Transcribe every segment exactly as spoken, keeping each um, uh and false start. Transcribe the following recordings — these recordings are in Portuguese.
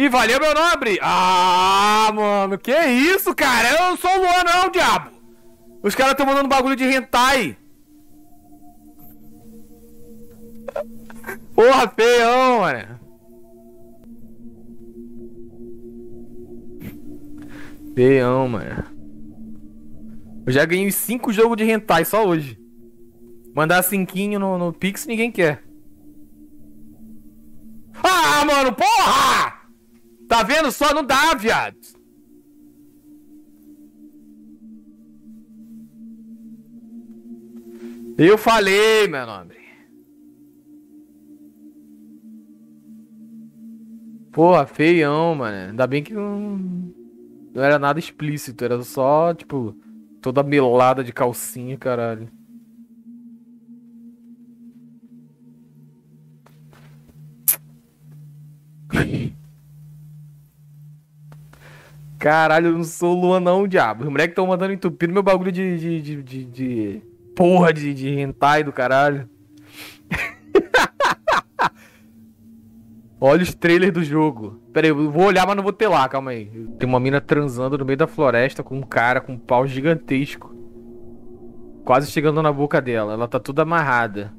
E valeu, meu nobre! Ah, mano, que isso, cara? Eu não sou o Luan, não, diabo! Os caras estão mandando bagulho de hentai! Porra, feião, mano! Feião, mano! Eu já ganhei cinco jogos de hentai só hoje. Mandar cinquinho no, no Pix ninguém quer. Ah, mano, porra! Tá vendo só? Não dá, viado. Eu falei, meu nome. Porra, feião, mano. Ainda bem que não, não era nada explícito. Era só, tipo, toda melada de calcinha, caralho. Caralho, eu não sou o Luan, não, diabo. Os moleques estão mandando entupir meu bagulho de... de, de, de, de... Porra, de, de hentai do caralho. Olha os trailers do jogo. Pera aí, eu vou olhar, mas não vou ter lá, calma aí. Tem uma mina transando no meio da floresta com um cara com um pau gigantesco. Quase chegando na boca dela. Ela tá toda amarrada.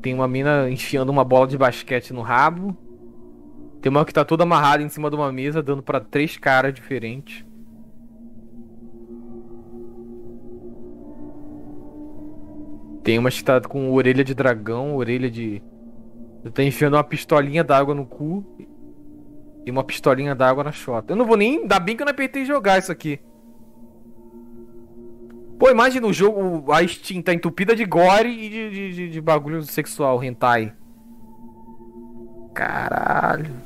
Tem uma mina enfiando uma bola de basquete no rabo. Tem uma que tá toda amarrada em cima de uma mesa, dando pra três caras diferentes. Tem uma que tá com orelha de dragão, orelha de... Tá enfiando uma pistolinha d'água no cu. E uma pistolinha d'água na chota. Eu não vou nem... Ainda bem que eu não apertei jogar isso aqui. Pô, imagina o jogo... A Steam tá entupida de gore e de, de, de, de bagulho sexual, hentai. Caralho.